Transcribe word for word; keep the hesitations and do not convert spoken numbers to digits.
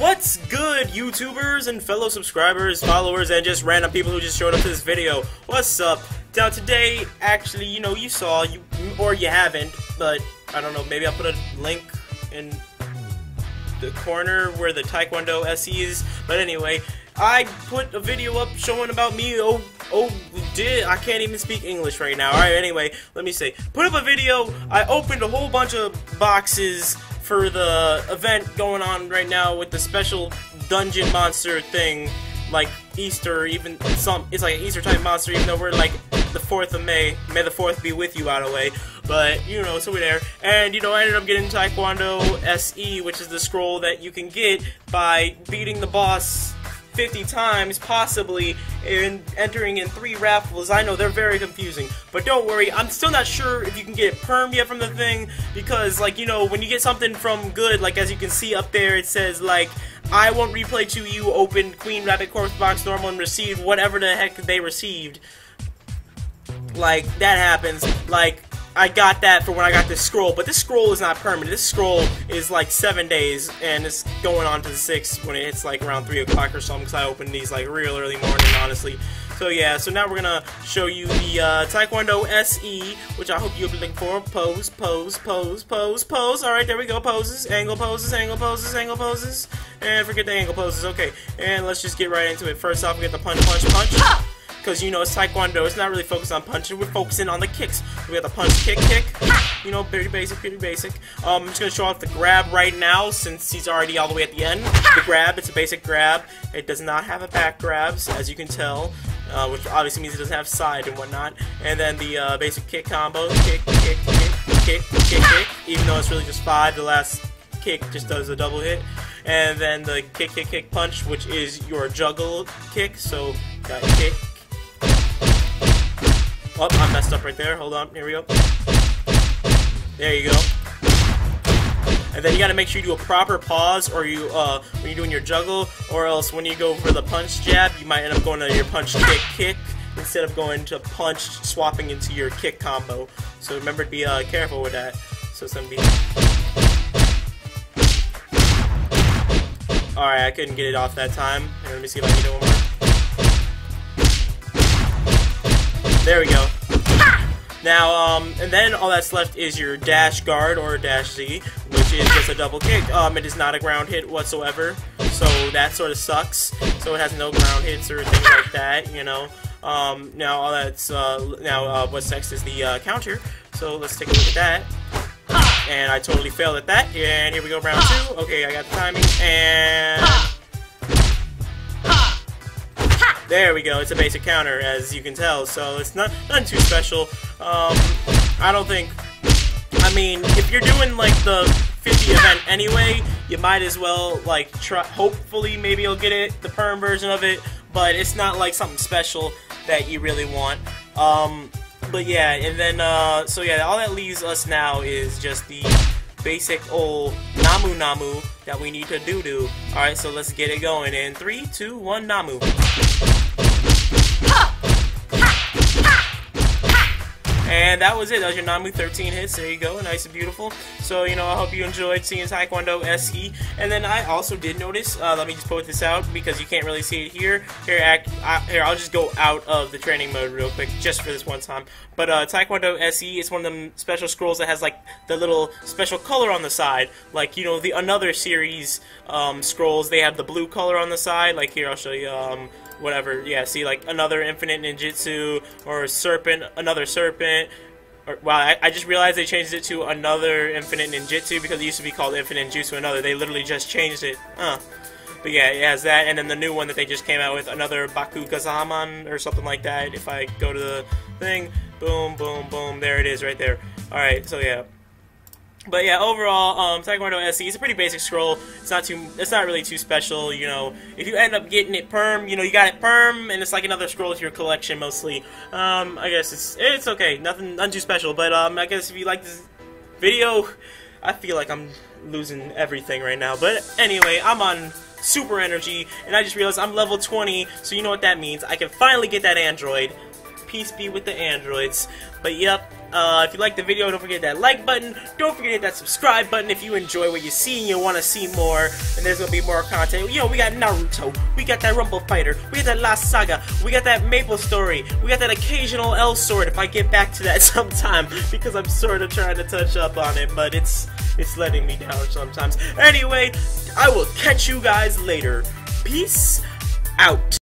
What's good, YouTubers and fellow subscribers, followers, and just random people who just showed up to this video? What's up? Now today, actually, you know, you saw, you or you haven't, but I don't know, maybe I'll put a link in the corner where the Taekwondo S E is, but anyway, I put a video up showing about me, oh, oh, did, I can't even speak English right now, alright, anyway, let me say, put up a video, I opened a whole bunch of boxes for the event going on right now with the special dungeon monster thing, like Easter, even some, it's like an Easter type monster, even though we're like the fourth of May, may the fourth be with you out of the way, but you know, so we're there, and you know, I ended up getting Taekwondo S E, which is the scroll that you can get by beating the boss fifty times, possibly, and entering in three raffles. I know, they're very confusing, but don't worry, I'm still not sure if you can get perm yet from the thing, because, like, you know, when you get something from good, like, as you can see up there, it says, like, I won't replay to you, open Queen Rabbit Corpse box, normal, and received, whatever the heck they received. Like, that happens. Like, I got that for when I got this scroll, but this scroll is not permanent. This scroll is like seven days, and it's going on to the sixth when it hits like around three o'clock or something, because I opened these like real early morning, honestly. So yeah, so now we're gonna show you the uh, Taekwondo S E, which I hope you'll be looking for. Pose, pose, pose, pose, pose. All right, there we go. Poses, angle poses, angle poses, angle poses, and forget the angle poses. Okay, and let's just get right into it. First off, we get the punch, punch, punch. Ha! Because, you know, it's Taekwondo, it's not really focused on punching, we're focusing on the kicks. We got the punch, kick, kick, you know, pretty basic, pretty basic. Um, I'm just going to show off the grab right now, since he's already all the way at the end. The grab, it's a basic grab, it does not have a back grabs, as you can tell, uh, which obviously means it doesn't have side and whatnot. And then the uh, basic kick combo, kick, kick, kick, kick, kick, kick, even though it's really just five, the last kick just does a double hit. And then the kick, kick, kick, punch, which is your juggle kick, so got kick. Oh, I messed up right there. Hold on. Here we go. There you go. And then you gotta make sure you do a proper pause, or you, uh, when you're doing your juggle, or else when you go for the punch jab, you might end up going to your punch kick kick instead of going to punch, swapping into your kick combo. So remember to be uh, careful with that. So it's gonna be. All right, I couldn't get it off that time. Here, let me see if I can do one more. There we go. Ha! Now, um, and then all that's left is your dash guard or dash Z, which is just a double kick. Um, it is not a ground hit whatsoever, so that sort of sucks. So it has no ground hits or things like that, you know. Um, now all that's, uh, now uh, what's next is the uh, counter. So let's take a look at that. Ha! And I totally failed at that. And here we go, round two. Okay, I got the timing. And. Ha! There we go, it's a basic counter, as you can tell, so it's not nothing too special. Um, I don't think, I mean, if you're doing, like, the fifty event anyway, you might as well, like, try, hopefully maybe you'll get it, the perm version of it, but it's not, like, something special that you really want. Um, but yeah, and then, uh, so yeah, all that leaves us now is just the basic old Namu Namu that we need to do-do. Alright, so let's get it going in three, two, one, Namu. And that was it. That was your Namu, thirteen hits. There you go. Nice and beautiful. So, you know, I hope you enjoyed seeing Taekwondo S E. And then I also did notice, uh, let me just point this out because you can't really see it here. Here, act, I, here I'll just go out of the training mode real quick just for this one time. But uh, Taekwondo S E is one of them special scrolls that has, like, the little special color on the side. Like, you know, the another series um, scrolls, they have the blue color on the side. Like, here, I'll show you. Um, Whatever, yeah, see, like, another Infinite Ninjutsu, or Serpent, another Serpent, or, wow, I, I just realized they changed it to another Infinite Ninjutsu, because it used to be called Infinite Ninjutsu Another, they literally just changed it, huh, but yeah, it has that, and then the new one that they just came out with, another Bakugazaman, or something like that, if I go to the thing, boom, boom, boom, there it is, right there, alright, so yeah. But yeah, overall, um, Taekwondo S E is a pretty basic scroll. It's not too, it's not really too special, you know. If you end up getting it perm, you know, you got it perm, and it's like another scroll to your collection mostly. Um, I guess it's it's okay, nothing, nothing too special. But um, I guess if you like this video, I feel like I'm losing everything right now. But anyway, I'm on super energy, and I just realized I'm level twenty, so you know what that means. I can finally get that Android. Peace be with the androids. But yep. Uh, if you like the video, don't forget that like button. Don't forget to hit that subscribe button if you enjoy what you see and you want to see more. And there's going to be more content. You know, we got Naruto. We got that Rumble Fighter. We got that Last Saga. We got that Maple Story. We got that occasional L-Sword if I get back to that sometime. Because I'm sort of trying to touch up on it. But it's, it's letting me down sometimes. Anyway, I will catch you guys later. Peace out.